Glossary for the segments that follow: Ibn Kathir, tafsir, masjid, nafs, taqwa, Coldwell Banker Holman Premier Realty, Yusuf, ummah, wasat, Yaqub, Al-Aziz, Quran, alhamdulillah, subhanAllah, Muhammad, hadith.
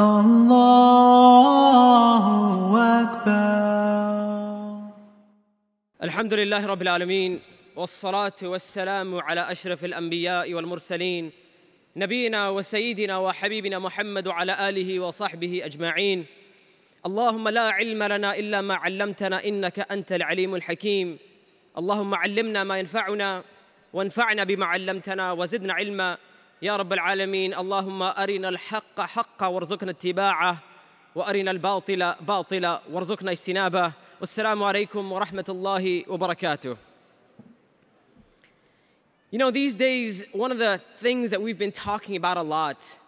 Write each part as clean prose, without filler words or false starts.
Allahu Akbar. Alhamdulillahi Rabbil Alameen. والصلاة والسلام على أشرف الأنبياء والمرسلين نبينا وسيدنا وحبيبنا محمد وعلى آله وصحبه أجمعين. اللهم لا علم لنا إلا ما علمتنا إنك أنت العليم الحكيم. اللهم علمنا ما ينفعنا وانفعنا بما علمتنا وزدنا علما يا رب العالمين. اللهم أرنا الحق حقا وارزقنا اتباعه وأرنا الباطل باطلا وارزقنا اجتنابه. والسلام عليكم ورحمة الله وبركاته. You know, these days, one of the things that we've been talking about a lot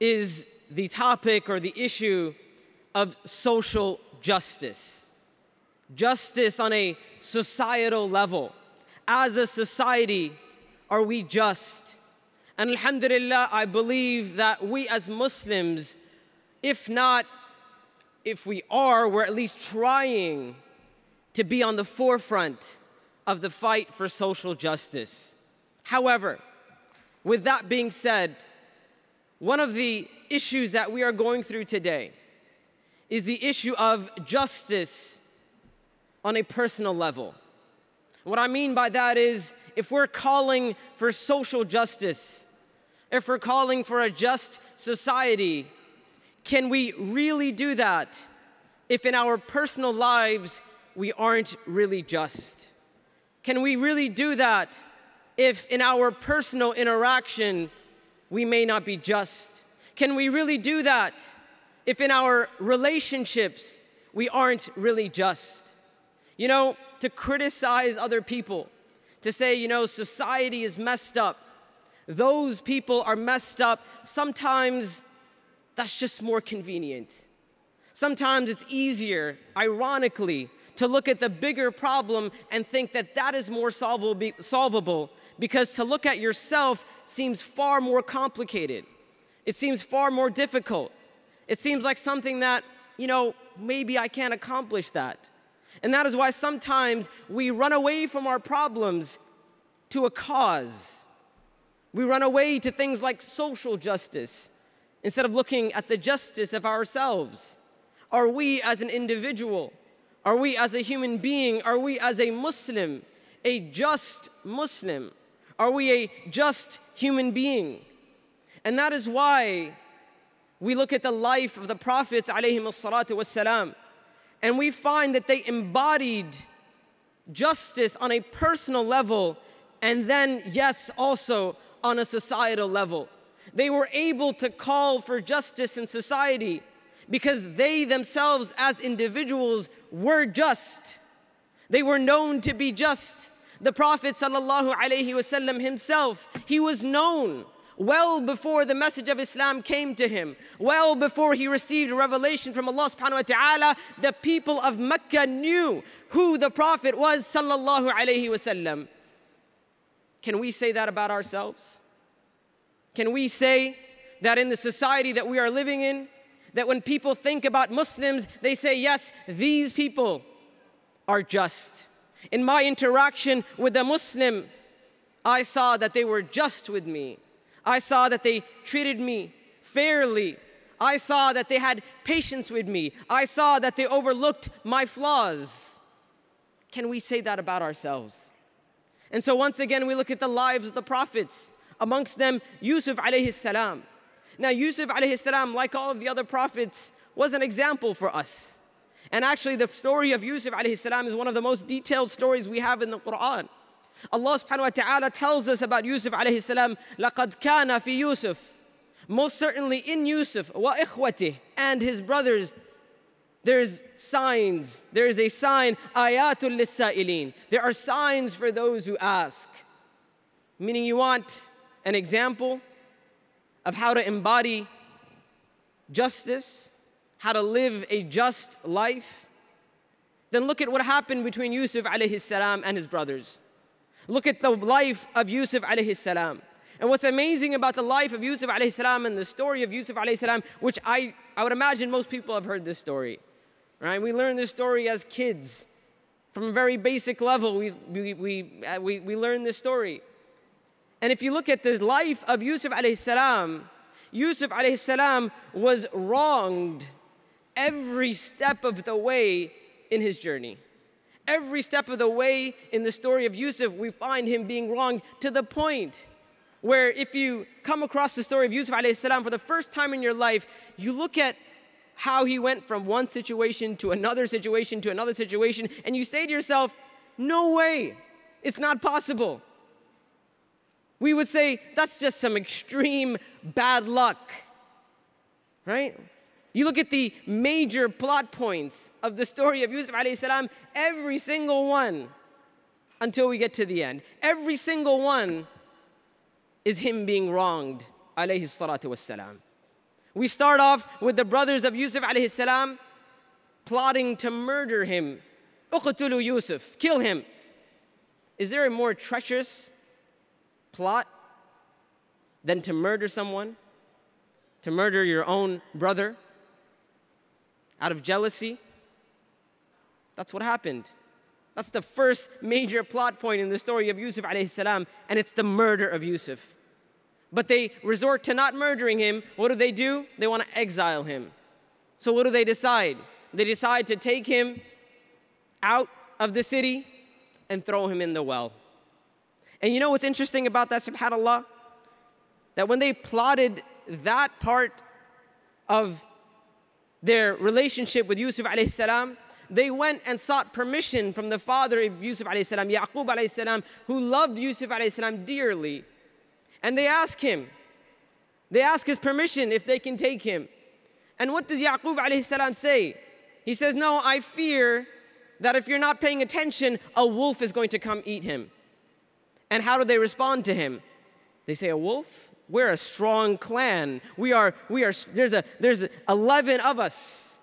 is the topic or the issue of social justice. Justice on a societal level. As a society, are we just? And alhamdulillah, I believe that we as Muslims, if we are, we're at least trying to be on the forefront of the fight for social justice. However, with that being said, one of the issues that we are going through today is the issue of justice on a personal level. What I mean by that is, if we're calling for social justice, if we're calling for a just society, can we really do that if in our personal lives we aren't really just? Can we really do that if in our personal interaction, we may not be just? Can we really do that if in our relationships, we aren't really just? You know, to criticize other people, to say, you know, society is messed up, those people are messed up, sometimes that's just more convenient. Sometimes it's easier, ironically, to look at the bigger problem and think that that is more solvable, because to look at yourself seems far more complicated. It seems far more difficult. It seems like something that, you know, maybe I can't accomplish that. And that is why sometimes we run away from our problems to a cause. We run away to things like social justice instead of looking at the justice of ourselves. Are we as an individual? Are we as a human being? Are we as a Muslim, a just Muslim? Are we a just human being? And that is why we look at the life of the prophets ﷺ, and we find that they embodied justice on a personal level and then, yes, also on a societal level. They were able to call for justice in society because they themselves as individuals were just. They were known to be just. The Prophet ﷺ himself, he was known well before the message of Islam came to him, well before he received revelation from Allah subhanahu wa ta'ala. The people of Mecca knew who the Prophet was ﷺ. Can we say that about ourselves? Can we say that in the society that we are living in, that when people think about Muslims, they say, yes, these people are just. In my interaction with a Muslim, I saw that they were just with me. I saw that they treated me fairly. I saw that they had patience with me. I saw that they overlooked my flaws. Can we say that about ourselves? And so once again, we look at the lives of the prophets, amongst them Yusuf alayhi salam. Now, Yusuf alayhi salam, like all of the other prophets, was an example for us. And actually, the story of Yusuf alayhi salam is one of the most detailed stories we have in the Quran. Allah subhanahu wa ta'ala tells us about Yusuf alayhi salam, لَقَدْ كَانَ فِي يُوسُفْ, most certainly in Yusuf, وَإِخْوَتِهِ, and his brothers, there's signs. There is a sign, آيَاتٌ لِلسَّائِلِينَ. There are signs for those who ask. Meaning, you want an example of how to embody justice, how to live a just life, then look at what happened between Yusuf alayhi salam and his brothers. Look at the life of Yusuf alayhi salam. And what's amazing about the life of Yusuf alayhi salam and the story of Yusuf alayhi salam, which I would imagine most people have heard this story, right? We learn this story as kids. From a very basic level, we learn this story. And if you look at the life of Yusuf alayhi salam, Yusuf alayhi salam was wronged every step of the way in his journey. Every step of the way in the story of Yusuf, we find him being wronged, to the point where if you come across the story of Yusuf alayhi salam for the first time in your life, you look at how he went from one situation to another situation to another situation, and you say to yourself, no way, it's not possible. We would say, that's just some extreme bad luck, right? You look at the major plot points of the story of Yusuf alayhi salam, every single one, until we get to the end, every single one is him being wronged, alayhi salatu wassalam. We start off with the brothers of Yusuf alayhi salam plotting to murder him. Uqtulu Yusuf, kill him. Is there a more treacherous plot than to murder someone? To murder your own brother? Out of jealousy? That's what happened. That's the first major plot point in the story of Yusuf alayhi salam, and it's the murder of Yusuf. But they resort to not murdering him. What do? They want to exile him. So what do they decide? They decide to take him out of the city and throw him in the well. And you know what's interesting about that, subhanAllah? That when they plotted that part of their relationship with Yusuf alayhi salam, they went and sought permission from the father of Yusuf alayhi salam, Yaqub alayhi salam, who loved Yusuf alayhi salam dearly. And they ask him, they ask his permission if they can take him. And what does Yaqub alayhi salam say? He says, no, I fear that if you're not paying attention, a wolf is going to come eat him. And how do they respond to him? They say, a wolf? We're a strong clan. There's 11 of us.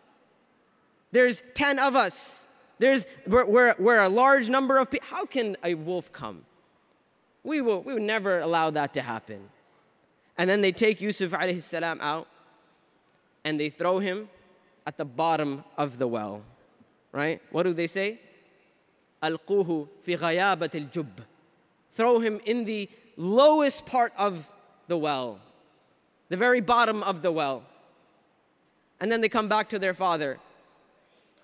There's 10 of us. We're a large number of people. How can a wolf come? We would never allow that to happen. And then they take Yusuf alayhi salam out and they throw him at the bottom of the well, right? What do they say? Alquhu fi ghayabat al-jub. Throw him in the lowest part of the well, the very bottom of the well. And then they come back to their father.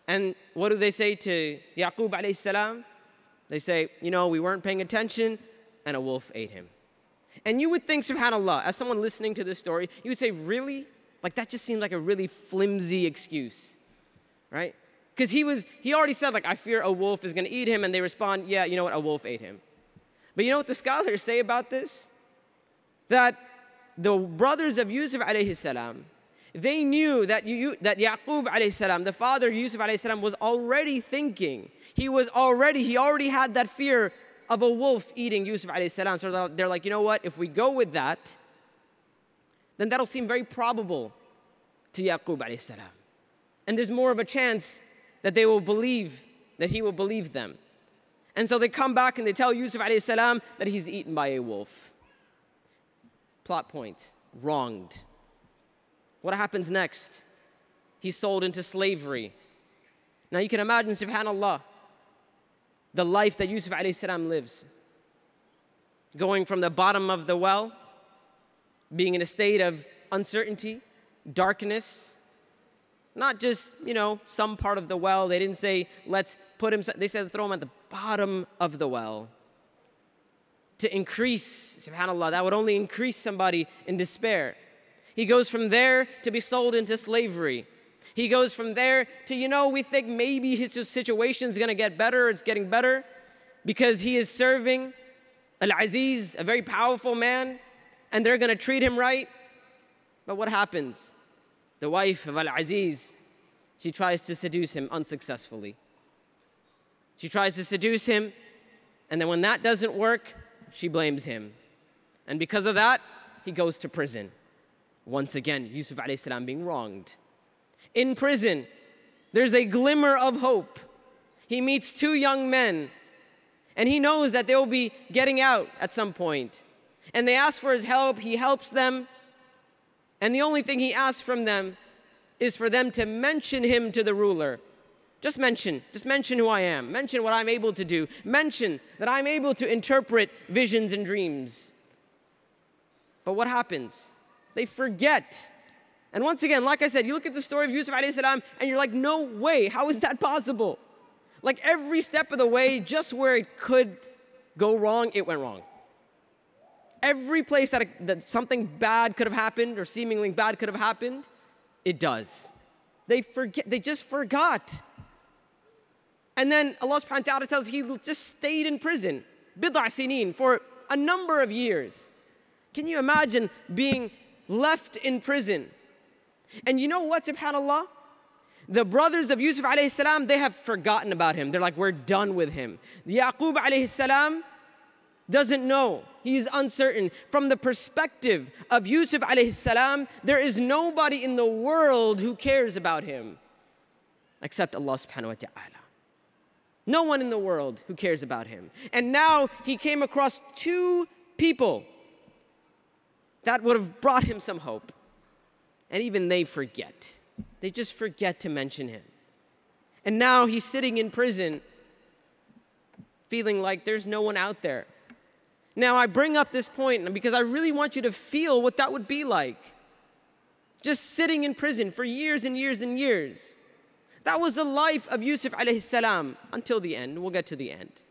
And what do they say to Yaqub alayhi salam? They say, you know, we weren't paying attention, and a wolf ate him. And you would think, subhanAllah, as someone listening to this story, you would say, really? Like, that just seemed like a really flimsy excuse, right? Because he already said, like, I fear a wolf is going to eat him, and they respond, yeah, you know what, a wolf ate him. But you know what the scholars say about this? That the brothers of Yusuf alayhi salam, they knew that Yaqub alayhi salam, the father of Yusuf alayhi salam, was already thinking. He already had that fear of a wolf eating Yusuf alayhi salam. So they're like, you know what? If we go with that, then that'll seem very probable to Yaqub alayhi salam. And there's more of a chance that they will believe, that he will believe them. And so they come back and they tell Yusuf alayhi salam that he's eaten by a wolf. Plot point, wronged. What happens next? He's sold into slavery. Now you can imagine, subhanAllah, the life that Yusuf alayhi salam lives. Going from the bottom of the well, being in a state of uncertainty, darkness. Not just, you know, some part of the well. They didn't say, let's put him, they said throw him at the bottom of the well. To increase, subhanAllah, that would only increase somebody in despair. He goes from there to be sold into slavery. He goes from there to, you know, we think maybe his situation's going to get better, it's getting better, because he is serving Al-Aziz, a very powerful man, and they're going to treat him right. But what happens? The wife of Al-Aziz, she tries to seduce him unsuccessfully. She tries to seduce him, and then when that doesn't work, she blames him. And because of that, he goes to prison. Once again, Yusuf alayhi salam being wronged. In prison, there's a glimmer of hope. He meets two young men, and he knows that they'll be getting out at some point. And they ask for his help, he helps them, and the only thing he asks from them is for them to mention him to the ruler. Just mention who I am, mention what I'm able to do, mention that I'm able to interpret visions and dreams. But what happens? They forget. And once again, like I said, you look at the story of Yusuf alayhi salam and you're like, no way, how is that possible? Like every step of the way, just where it could go wrong, it went wrong. Every place that something bad could have happened or seemingly bad could have happened, it does. They just forgot. And then Allah subhanahu wa ta'ala tells he just stayed in prison, bid'a sineen, for a number of years. Can you imagine being left in prison? And you know what, subhanAllah? The brothers of Yusuf alayhi salam, they have forgotten about him. They're like, we're done with him. Yaqub alayhi salam doesn't know. He's uncertain. From the perspective of Yusuf alayhi salam, there is nobody in the world who cares about him except Allah subhanahu wa ta'ala. No one in the world who cares about him. And now he came across two people that would have brought him some hope. And even they forget. They just forget to mention him. And now he's sitting in prison feeling like there's no one out there. Now I bring up this point because I really want you to feel what that would be like. Just sitting in prison for years and years and years. That was the life of Yusuf alayhi salam until the end. We'll get to the end.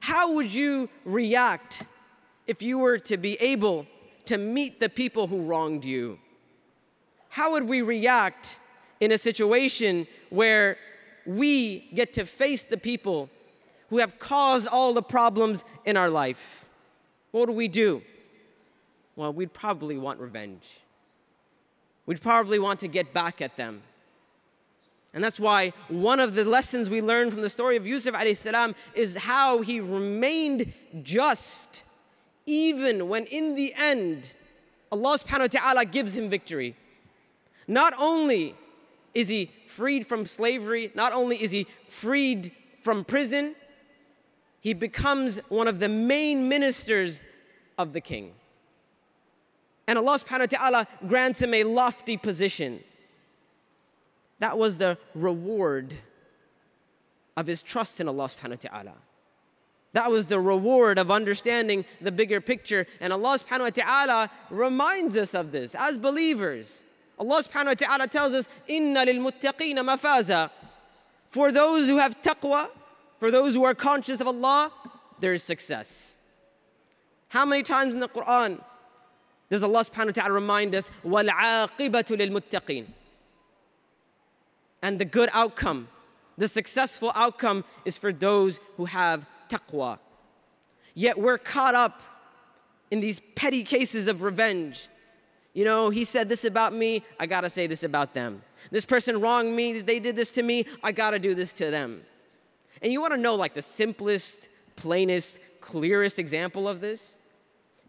How would you react if you were to be able to meet the people who wronged you? How would we react in a situation where we get to face the people who have caused all the problems in our life? What would we do? Well, we'd probably want revenge. We'd probably want to get back at them. And that's why one of the lessons we learn from the story of Yusuf alayhi salam is how he remained just even when in the end Allah subhanahu wa ta'ala gives him victory. Not only is he freed from slavery, not only is he freed from prison, he becomes one of the main ministers of the king. And Allah subhanahu wa ta'ala grants him a lofty position. That was the reward of his trust in Allah subhanahu wa ta'ala. That was the reward of understanding the bigger picture. And Allah subhanahu wa ta'ala reminds us of this as believers. Allah subhanahu wa ta'ala tells us, Inna lil muttaqina mafaza. For those who have taqwa, for those who are conscious of Allah, there is success. How many times in the Quran does Allah subhanahu wa ta'ala remind us, Wal aqibatu lil muttaqin? And the good outcome, the successful outcome is for those who have taqwa. Yet we're caught up in these petty cases of revenge. You know, he said this about me, I gotta say this about them. This person wronged me, they did this to me, I gotta do this to them. And you wanna know like the simplest, plainest, clearest example of this?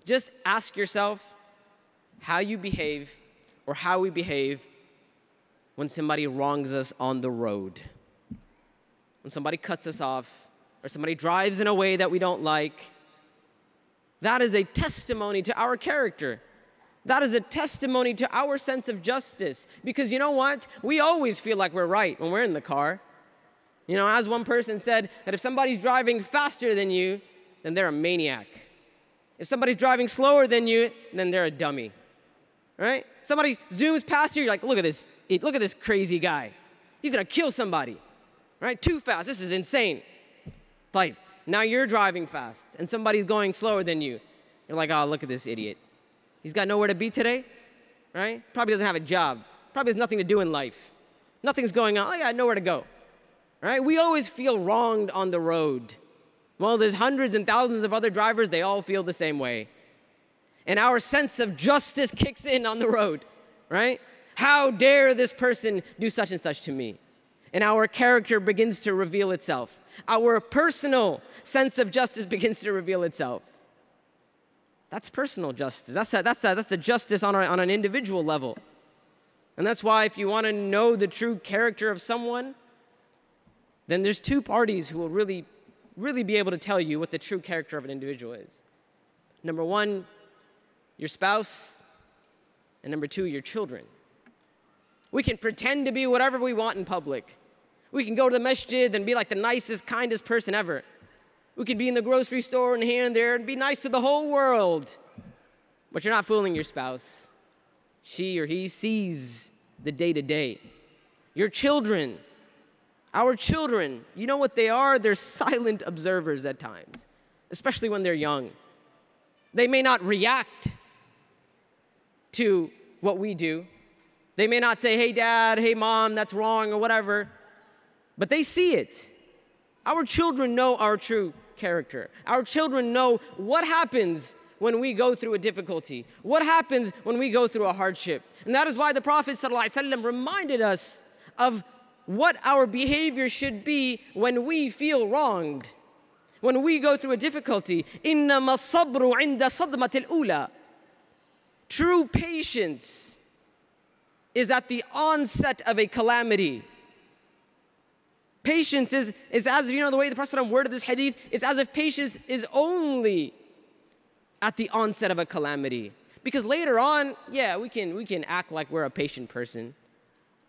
Just ask yourself how you behave or how we behave when somebody wrongs us on the road. When somebody cuts us off or somebody drives in a way that we don't like. That is a testimony to our character. That is a testimony to our sense of justice. Because you know what? We always feel like we're right when we're in the car. You know, as one person said, that if somebody's driving faster than you, then they're a maniac. If somebody's driving slower than you, then they're a dummy. Right? Somebody zooms past you, you're like, look at this crazy guy. He's gonna kill somebody. Right? Too fast, this is insane. Like, now you're driving fast and somebody's going slower than you. You're like, oh, look at this idiot. He's got nowhere to be today, right? Probably doesn't have a job. Probably has nothing to do in life. Nothing's going on. I got nowhere to go, right? We always feel wronged on the road. Well, there's hundreds and thousands of other drivers. They all feel the same way. And our sense of justice kicks in on the road, right? How dare this person do such and such to me? And our character begins to reveal itself. Our personal sense of justice begins to reveal itself. That's personal justice. That's the justice on an individual level. And that's why if you want to know the true character of someone, then there's two parties who will really be able to tell you what the true character of an individual is. Number one, your spouse, and number two, your children. We can pretend to be whatever we want in public. We can go to the masjid and be like the nicest, kindest person ever. We could be in the grocery store and here and there and be nice to the whole world. But you're not fooling your spouse. she or he sees the day-to-day. Your children, our children, you know what they are? They're silent observers at times, especially when they're young. They may not react to what we do. They may not say, hey, dad, hey, mom, that's wrong or whatever, but they see it. Our children know our true character. Our children know what happens when we go through a difficulty, what happens when we go through a hardship. And that is why the Prophet ﷺ reminded us of what our behavior should be when we feel wronged, when we go through a difficulty. إِنَّمَا الصَّبْرُ عِنْدَ صَدْمَةِ الْأُولَى. True patience is at the onset of a calamity. Patience is as if, you know, the way the Prophet ﷺ worded this hadith, it's as if patience is only at the onset of a calamity. Because later on, yeah, we can act like we're a patient person.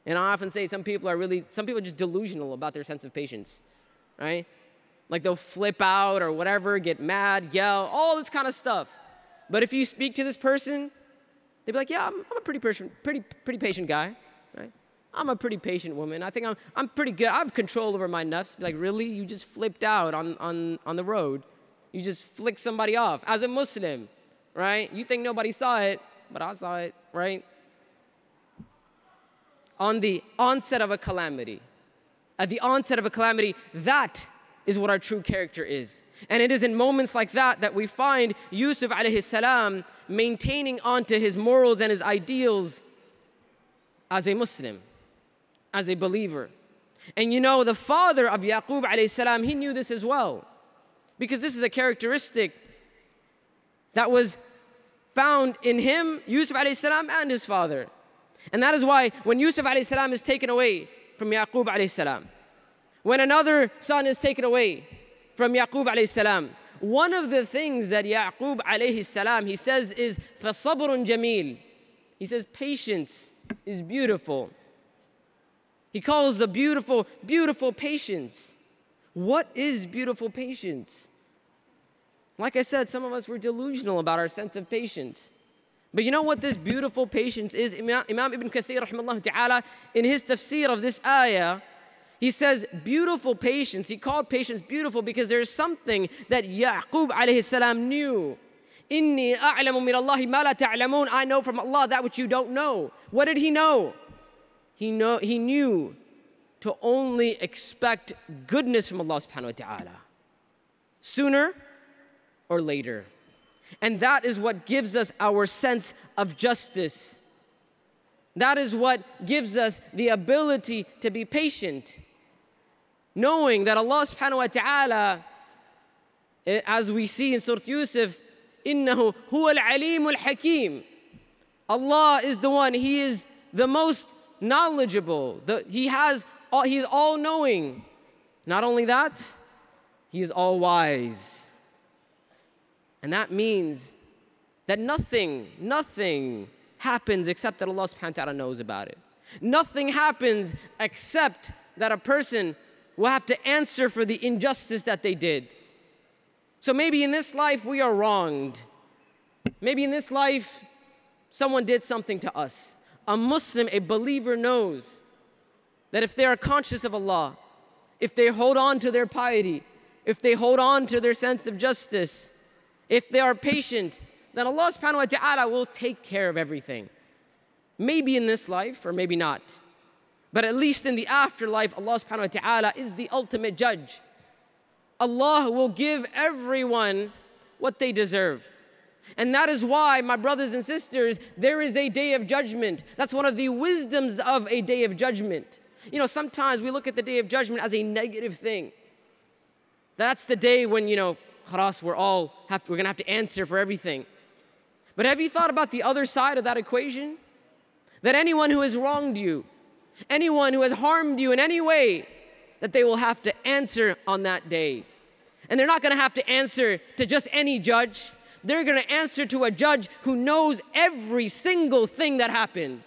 And I often say some people are just delusional about their sense of patience, right? Like they'll flip out or whatever, get mad, yell, all this kind of stuff. But if you speak to this person, they'd be like, yeah, I'm a pretty patient guy, right? I'm a pretty patient woman. I think I'm pretty good. I have control over my nuffs. Be like, really? You just flipped out on the road. You just flick somebody off. As a Muslim, right? You think nobody saw it, but I saw it, right? On the onset of a calamity. At the onset of a calamity, that is what our true character is. And it is in moments like that that we find Yusuf alayhi salam maintaining onto his morals and his ideals as a Muslim, as a believer. And you know, the father of Yaqub alayhi salam, he knew this as well. Because this is a characteristic that was found in him, Yusuf alayhi salam, and his father. And that is why when Yusuf alayhi salam is taken away from Yaqub alayhi salam, when another son is taken away from Yaqub alayhi salam, one of the things that Yaqub alayhi salam, he says is, فَصَبْرٌ جَمِيلٌ. He says, patience is beautiful. He calls the beautiful, beautiful patience. What is beautiful patience? Like I said, some of us were delusional about our sense of patience. But you know what this beautiful patience is? Imam Ibn Kathir, rahimahullah ta'ala, in his tafsir of this ayah, he says beautiful patience. He called patience beautiful because there is something that Yaqub alayhi salam knew. Inni a'lamu min Allahi ma la ta'lamun. I know from Allah that which you don't know. What did he know? He knew to only expect goodness from Allah subhanahu wa ta'ala, sooner or later. And that is what gives us our sense of justice. That is what gives us the ability to be patient, knowing that Allah subhanahu wa ta'ala, as we see in Surah Yusuf, إِنَّهُ هُوَ الْعَلِيمُ الْحَكِيمُ. Allah is the one, He is the most knowledgeable. He is all-knowing. Not only that, He is all-wise. And that means that nothing happens except that Allah subhanahu wa ta'ala knows about it. Nothing happens except that a person will have to answer for the injustice that they did. So maybe in this life we are wronged. Maybe in this life someone did something to us. A Muslim, a believer, knows that if they are conscious of Allah, if they hold on to their piety, if they hold on to their sense of justice, if they are patient, then Allah subhanahu wa ta'ala will take care of everything. Maybe in this life, or maybe not. But at least in the afterlife, Allah subhanahu wa ta'ala is the ultimate judge. Allah will give everyone what they deserve. And that is why, my brothers and sisters, there is a day of judgment. That's one of the wisdoms of a day of judgment. You know, sometimes we look at the day of judgment as a negative thing. That's the day when, you know, khalas, we're going to have to answer for everything. But have you thought about the other side of that equation? That anyone who has wronged you, anyone who has harmed you in any way, that they will have to answer on that day. And they're not going to have to answer to just any judge. They're going to answer to a judge who knows every single thing that happened.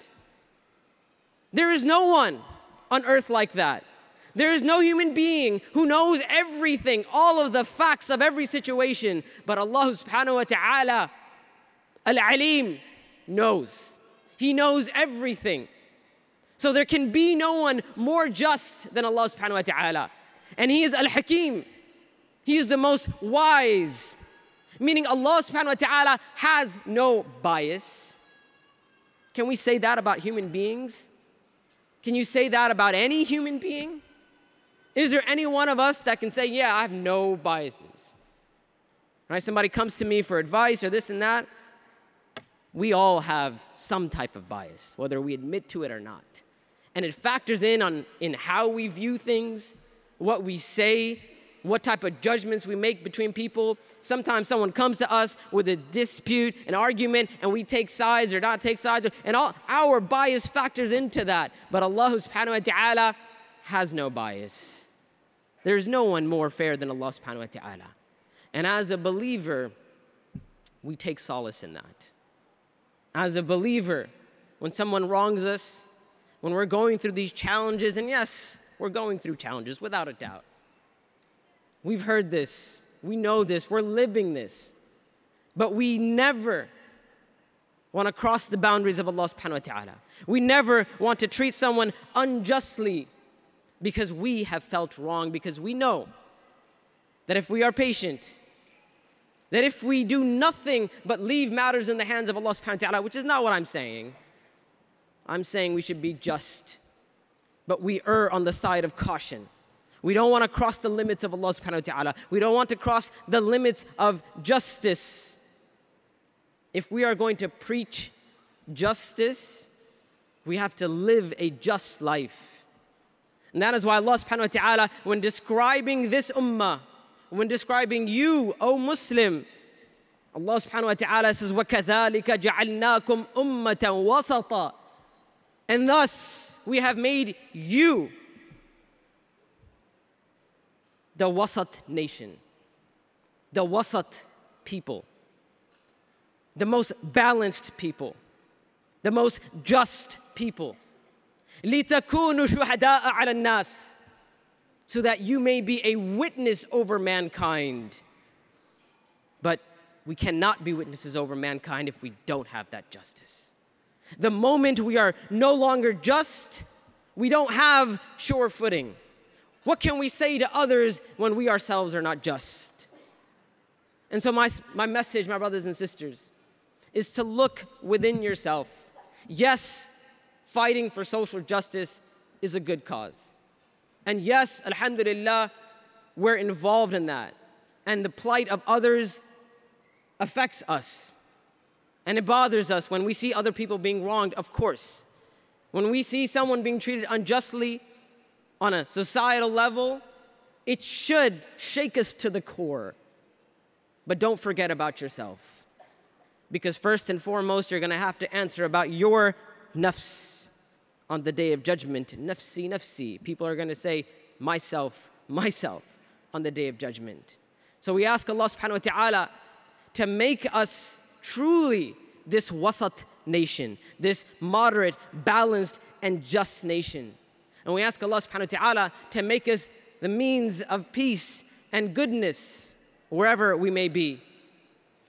There is no one on earth like that. There is no human being who knows everything, all of the facts of every situation. But Allah subhanahu wa ta'ala, Al-Alim, knows. He knows everything. So there can be no one more just than Allah subhanahu wa ta'ala. And He is Al-Hakim. He is the most wise. Meaning Allah subhanahu wa ta'ala has no bias. Can we say that about human beings? Can you say that about any human being? Is there any one of us that can say, yeah, I have no biases? Right? Somebody comes to me for advice or this and that. We all have some type of bias, whether we admit to it or not. And it factors in on how we view things, what we say, what type of judgments we make between people. Sometimes someone comes to us with a dispute, an argument, and we take sides or not take sides, and all our bias factors into that. But Allah subhanahu wa ta'ala has no bias. There's no one more fair than Allah subhanahu wa ta'ala. And as a believer, we take solace in that. As a believer, when someone wrongs us, when we're going through these challenges, and yes, we're going through challenges without a doubt. We've heard this, we know this, we're living this. But we never want to cross the boundaries of Allah subhanahu wa ta'ala. We never want to treat someone unjustly because we have felt wrong, because we know that if we are patient, that if we do nothing but leave matters in the hands of Allah subhanahu wa ta'ala, which is not what I'm saying. I'm saying we should be just, but we err on the side of caution. We don't want to cross the limits of Allah subhanahu wa ta'ala. We don't want to cross the limits of justice. If we are going to preach justice, we have to live a just life. And that is why Allah subhanahu wa ta'ala, when describing this ummah, when describing you, O Muslim, Allah subhanahu wa ta'ala says, وَكَذَلِكَ جَعَلْنَاكُمْ أُمَّةً وَسَطًا. And thus, we have made you the wasat nation, the wasat people, the most balanced people, the most just people. لِتَكُونُوا شُهَدَاءَ عَلَى النَّاسِ. So that you may be a witness over mankind. But we cannot be witnesses over mankind if we don't have that justice. The moment we are no longer just, we don't have sure footing. What can we say to others when we ourselves are not just? And so my message, my brothers and sisters, is to look within yourself. Yes, fighting for social justice is a good cause. And yes, alhamdulillah, we're involved in that. And the plight of others affects us. And it bothers us when we see other people being wronged, of course. When we see someone being treated unjustly on a societal level, it should shake us to the core. But don't forget about yourself. Because first and foremost, you're going to have to answer about your nafs. On the day of judgment, nafsi, nafsi. People are going to say, myself, myself, on the day of judgment. So we ask Allah subhanahu wa ta'ala to make us truly this wasat nation, this moderate, balanced, and just nation. And we ask Allah subhanahu wa ta'ala to make us the means of peace and goodness wherever we may be.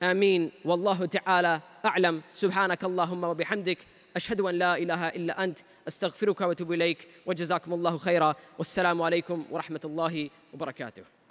Ameen. Wallahu ta'ala a'lam. Subhanakallahumma wa bihamdik. أشهد أن لا إله إلا أنت أستغفرك وأتوب إليك وجزاكم الله خيرا والسلام عليكم ورحمة الله وبركاته